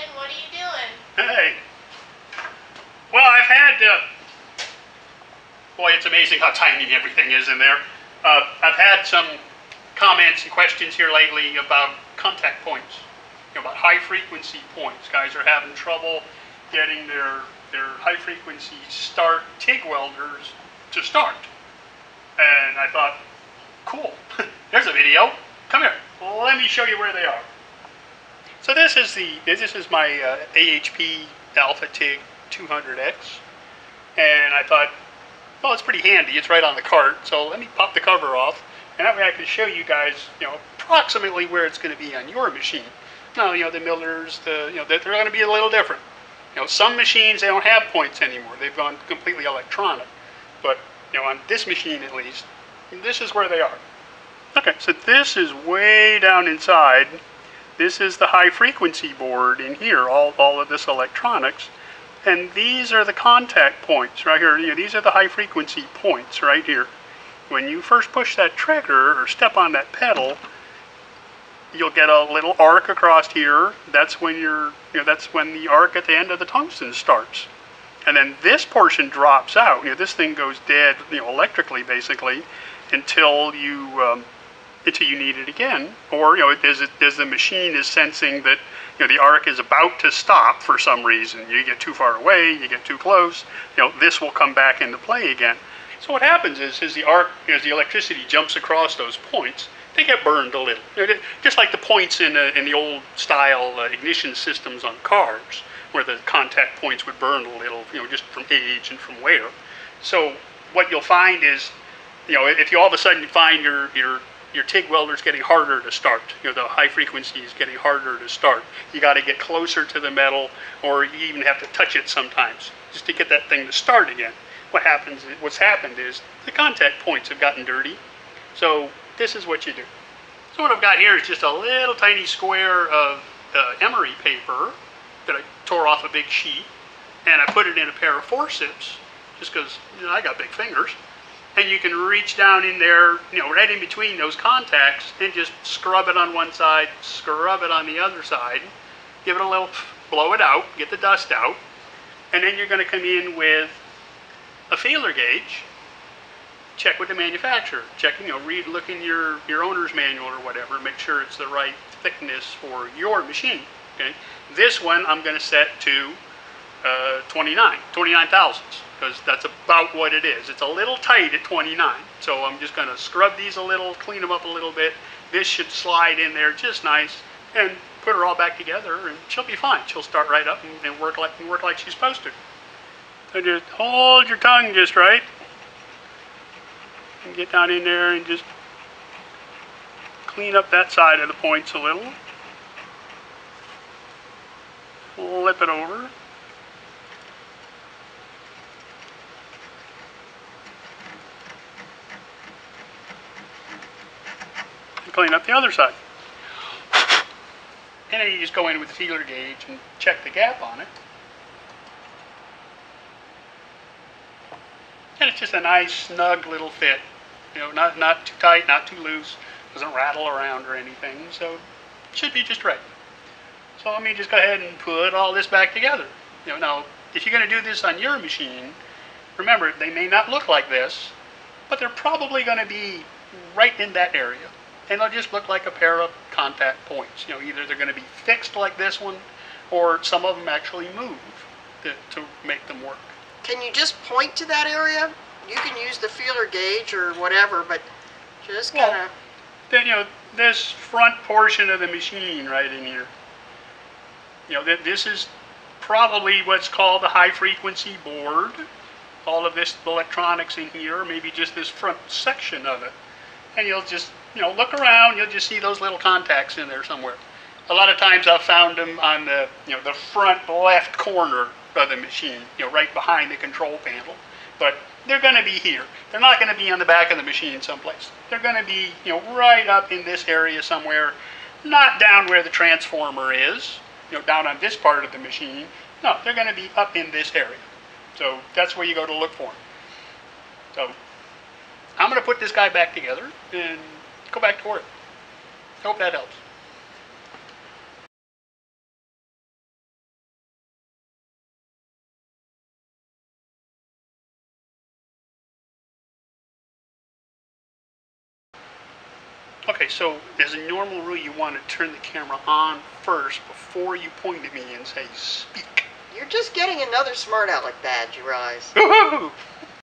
Brandon, what are you doing? Hey. Well, I've had, boy, it's amazing how tiny everything is in there. I've had some comments and questions here lately about contact points, about high-frequency points. Guys are having trouble getting their high-frequency start TIG welders to start. And I thought, cool, there's a video. Come here, let me show you where they are. So this is my AHP AlphaTIG 200X, and I thought, well, it's pretty handy. It's right on the cart, so let me pop the cover off, and that way I can show you guys, approximately where it's going to be on your machine. Now, the Millers, they're going to be a little different. Some machines, they don't have points anymore. They've gone completely electronic. But, on this machine at least, this is where they are. Okay, so this is way down inside. This is the high-frequency board in here, all of this electronics. And these are the contact points right here. These are the high-frequency points right here. When you first push that trigger or step on that pedal, you'll get a little arc across here. That's when that's when the arc at the end of the tungsten starts. And then this portion drops out. This thing goes dead, electrically basically, until you need it again, or as the machine is sensing that the arc is about to stop for some reason. You get too far away, you get too close. This will come back into play again. So what happens is, as the electricity jumps across those points, they get burned a little, just like the points in the old style ignition systems on cars, where the contact points would burn a little, just from age and from wear. So what you'll find is, if you all of a sudden find your TIG welder's getting harder to start, the high frequency is getting harder to start, you got to get closer to the metal, or you even have to touch it sometimes just to get that thing to start again. What's happened is the contact points have gotten dirty. So this is what you do. So what I've got here is just a little tiny square of emery paper that I tore off a big sheet, and I put it in a pair of forceps, just because I got big fingers. And you can reach down in there, right in between those contacts, and just scrub it on one side, scrub it on the other side, give it a little, blow it out, get the dust out, and then you're going to come in with a feeler gauge, check with the manufacturer, look in your owner's manual or whatever, make sure it's the right thickness for your machine. Okay, this one I'm going to set to 29 thousandths, because that's about what it is. It's a little tight at 29, so I'm just going to scrub these a little, clean them up a little bit. This should slide in there just nice, and put her all back together, and she'll be fine. She'll start right up and work like she's supposed to. So just hold your tongue just right, and get down in there and just clean up that side of the points a little. Flip it over. Clean up the other side. And then you just go in with the feeler gauge and check the gap on it. And it's just a nice, snug little fit. Not too tight, not too loose. Doesn't rattle around or anything, so it should be just right. So let me just go ahead and put all this back together. Now, if you're going to do this on your machine, remember, they may not look like this, but they're probably going to be right in that area. And they'll just look like a pair of contact points. Either they're going to be fixed like this one, or some of them actually move to make them work. Can you just point to that area? You can use the feeler gauge or whatever, but just kind of... Well, then, this front portion of the machine right in here, this is probably what's called the high-frequency board. All of this electronics in here, maybe just this front section of it. And you'll just... look around, you'll just see those little contacts in there somewhere. A lot of times I've found them on the, the front left corner of the machine, right behind the control panel. But they're going to be here. They're not going to be on the back of the machine someplace. They're going to be, right up in this area somewhere, not down where the transformer is, down on this part of the machine. No, they're going to be up in this area. So that's where you go to look for them. So I'm going to put this guy back together and go back to work. Hope that helps. Okay, so as a normal rule, you want to turn the camera on first before you point at me and say, speak. You're just getting another smart aleck badge, you rise. Woohoo!